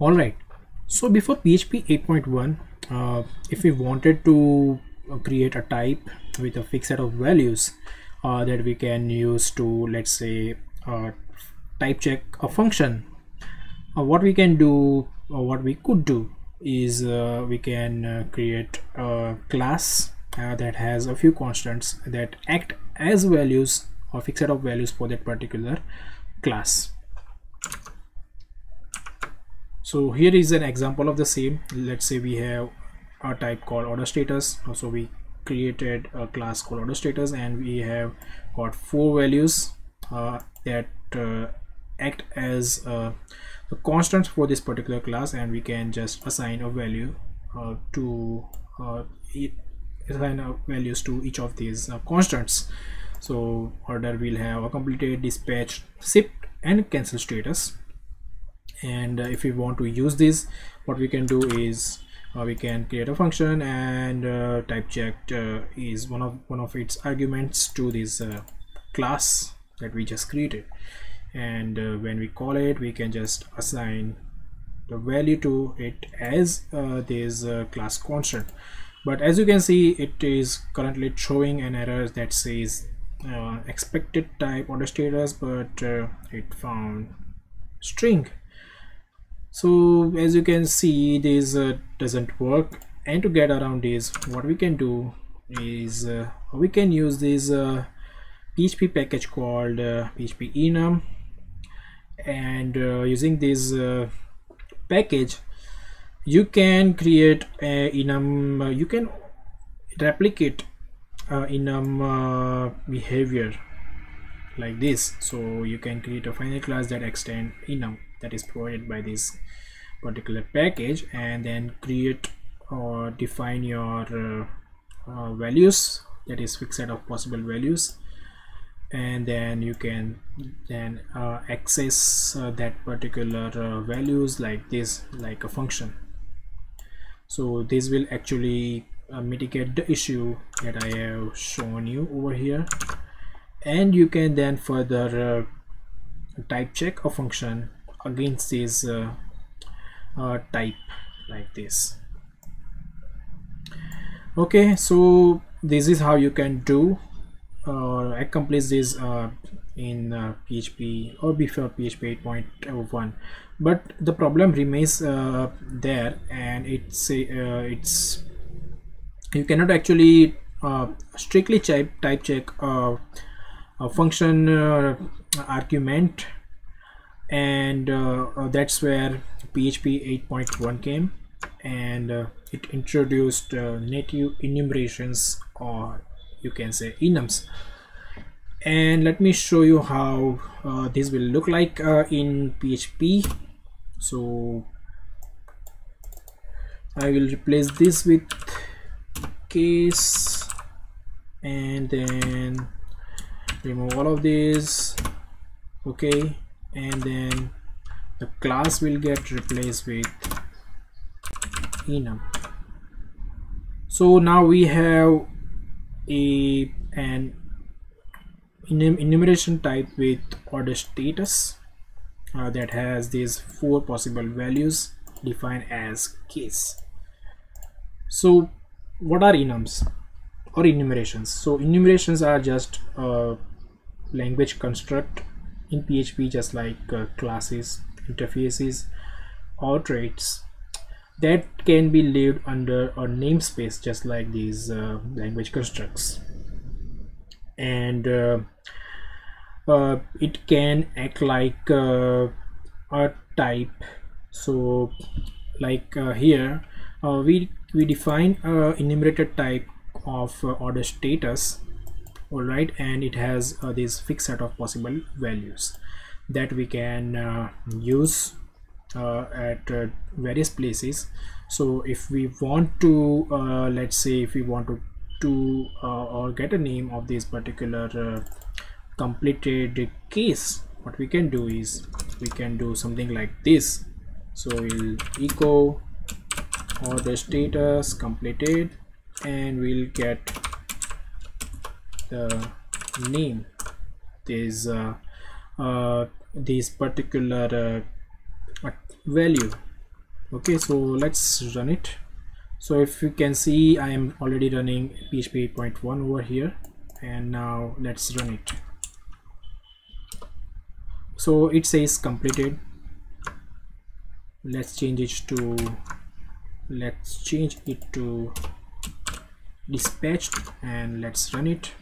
All right, so before PHP 8.1, if we wanted to create a type with a fixed set of values that we can use to, let's say, type check a function, what we can do or what we could do is we can create a class that has a few constants that act as values or fixed set of values for that particular class. So here is an example of the same. Let's say we have a type called order status. So we created a class called order status, and we have got 4 values that act as the constants for this particular class, and we can just assign a value to each of these constants. So order will have a completed, dispatched, shipped, and cancel status. And if we want to use this, what we can do is we can create a function, and type checked is one of its arguments to this class that we just created. And when we call it, we can just assign the value to it as this class constant. But as you can see, it is currently showing an error that says expected type order status, but it found string. So as you can see, this doesn't work. And to get around this, what we can do is we can use this PHP package called PHP enum, and using this package, you can create a enum, you can replicate enum behavior like this. So you can create a final class that extends enum that is provided by this particular package, and then create or define your values, that is fixed set of possible values, and then you can then access that particular values like this, like a function. So this will actually mitigate the issue that I have shown you over here, and you can then further type check a function against this type like this. Okay, so this is how you can do accomplish this in PHP or before PHP 8.1. but the problem remains there, and it's you cannot actually strictly type check a function argument, and that's where PHP 8.1 came, and it introduced native enumerations, or you can say enums. And let me show you how this will look like in PHP. So I will replace this with case, and then remove all of this. Okay, and then the class will get replaced with enum. So now we have an enumeration type with order status that has these 4 possible values defined as case. So what are enums or enumerations? So enumerations are just a language construct in PHP, just like classes, interfaces, or traits that can be lived under a namespace, just like these language constructs. And it can act like a type. So like here we define a enumerated type of order status, all right, and it has this fixed set of possible values that we can use at various places. So if we want to let's say if we want to or get a name of this particular completed case, what we can do is we can do something like this. So we'll echo order status completed, and we'll get the name, this this particular value Okay, so let's run it. So if you can see, I am already running PHP 8.1 over here, and now let's run it. So it says completed. Let's change it to dispatched, and let's run it.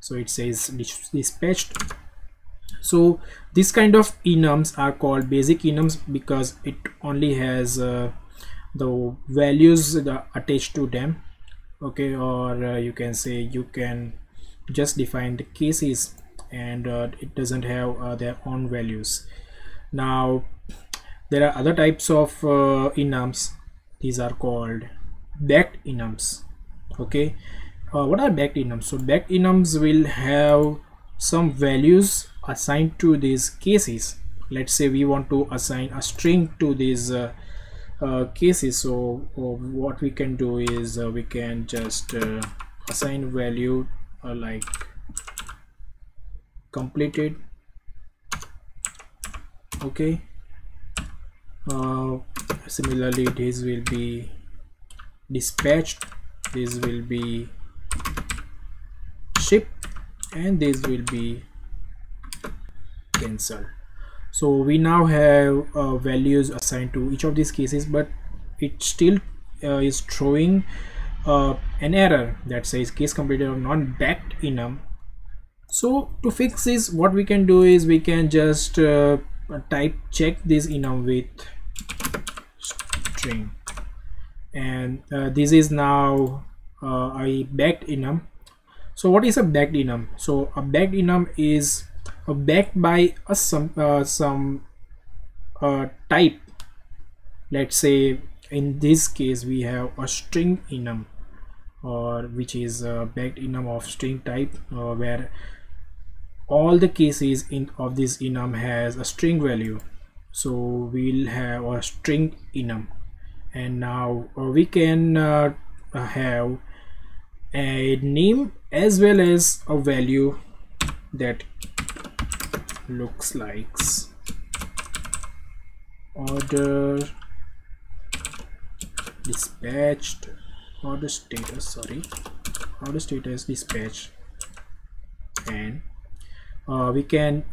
So it says dispatched. So this kind of enums are called basic enums because it only has the values attached to them. Okay, or you can say you can just define the cases, and it doesn't have their own values. Now there are other types of enums. These are called backed enums. Okay, what are backed enums? So backed enums will have some values assigned to these cases. Let's say we want to assign a string to these cases. So what we can do is we can just assign value like completed. Okay, similarly this will be dispatched, this will be shipped, and this will be cancelled. So we now have values assigned to each of these cases, but it still is throwing an error that says case completed or not backed enum. So to fix this, what we can do is we can just type check this enum with string, and this is now a backed enum. So what is a backed enum? So a backed enum is backed by a some type. Let's say in this case we have a string enum, or which is a backed enum of string type, where all the cases of this enum has a string value. So we'll have a string enum, and now we can have a name as well as a value that looks like order dispatched, order status, sorry, order status dispatch, and we can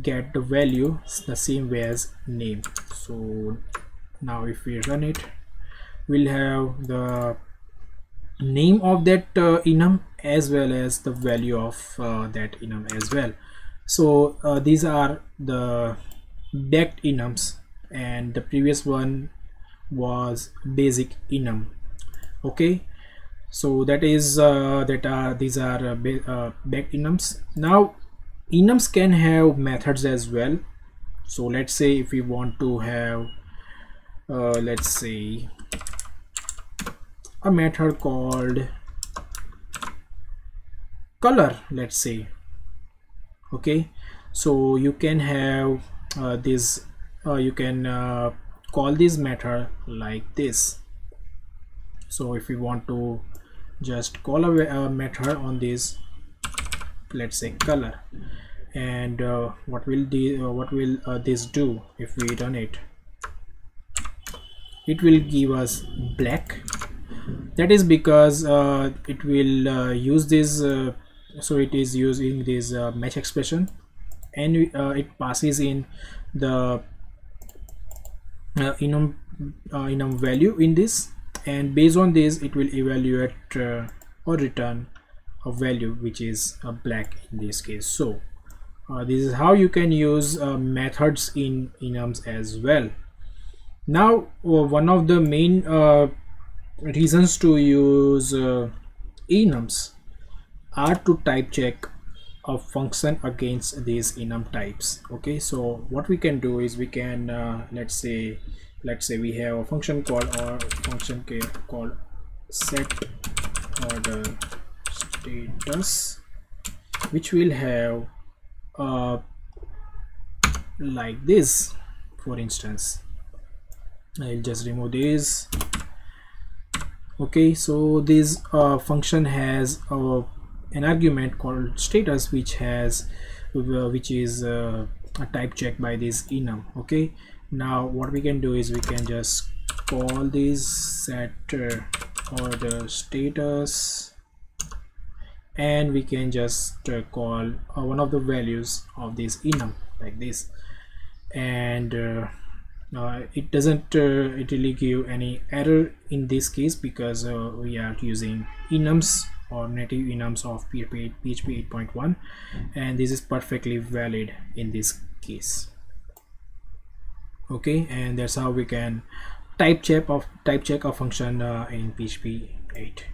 get the value the same way as name. So now if we run it, we'll have the name of that enum as well as the value of that enum as well. So these are the backed enums, and the previous one was basic enum. Okay, so that is these are backed enums. Now enums can have methods as well. So let's say if we want to have let's say a method called color, let's say. Okay, so you can have this you can call this method like this. So if you want to just call a method on this, let's say color, and what will this do? If we run it, it will give us black. That is because it will use this so it is using this match expression, and it passes in the enum value in this, and based on this it will evaluate or return a value which is black in this case. So this is how you can use methods in enums as well. Now one of the main reasons to use enums are to type check a function against these enum types. Okay, so what we can do is we can let's say we have a function called set order status, which will have like this. For instance, I'll just remove this. Okay, so this function has an argument called status, which is a type check by this enum. Okay, Now what we can do is we can just call these set order status, and we can just call one of the values of this enum like this, and it doesn't really give any error in this case because we are using enums or native enums of PHP 8.1, and this is perfectly valid in this case. Okay, and that's how we can type check a function in PHP 8.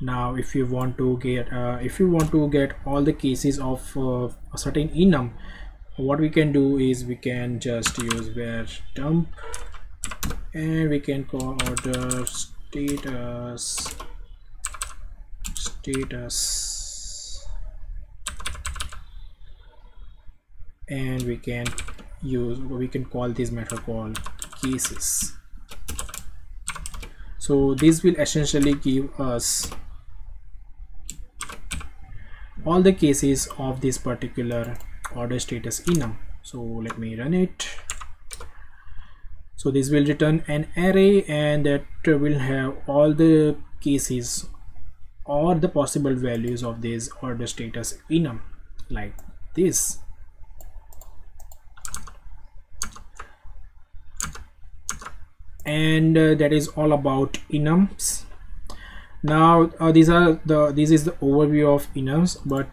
Now if you want to get all the cases of a certain enum, what we can do is we can just use var dump, and we can call order status, and we can call this method called cases. So this will essentially give us all the cases of this particular order status enum. So let me run it. So this will return an array, and that will have all the cases or the possible values of this order status enum like this. And that is all about enums. Now this is the overview of enums, but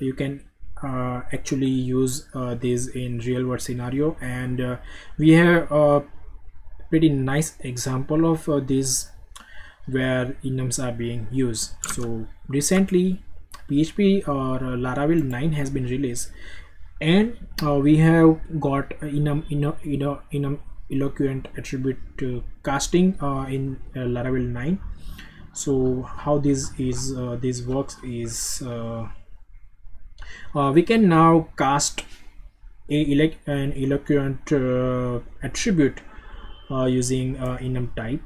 you can actually use this in real world scenario, and we have a pretty nice example of this where enums are being used. So recently PHP or Laravel 9 has been released, and we have got enum Eloquent attribute casting in Laravel 9. So how this works is we can now cast an Eloquent attribute using enum type.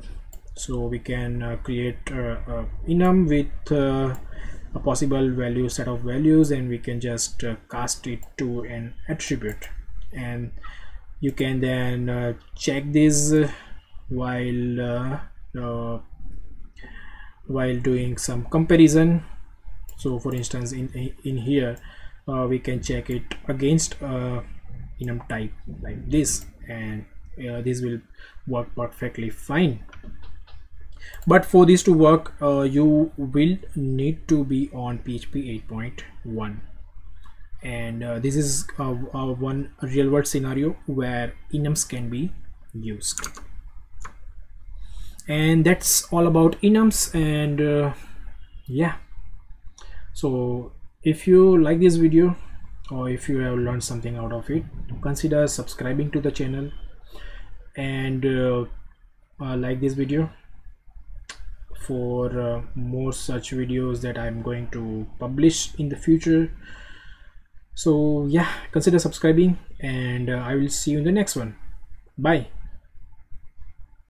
So we can create enum with a possible set of values, and we can just cast it to an attribute, and you can then check this while doing some comparison. So for instance, in here we can check it against enum type like this, and this will work perfectly fine. But for this to work, you will need to be on PHP 8.1. And this is one real world scenario where enums can be used. And that's all about enums. And yeah, so if you like this video, or if you have learned something out of it, consider subscribing to the channel, and like this video for more such videos that I'm going to publish in the future. So yeah, consider subscribing, and I will see you in the next one. Bye.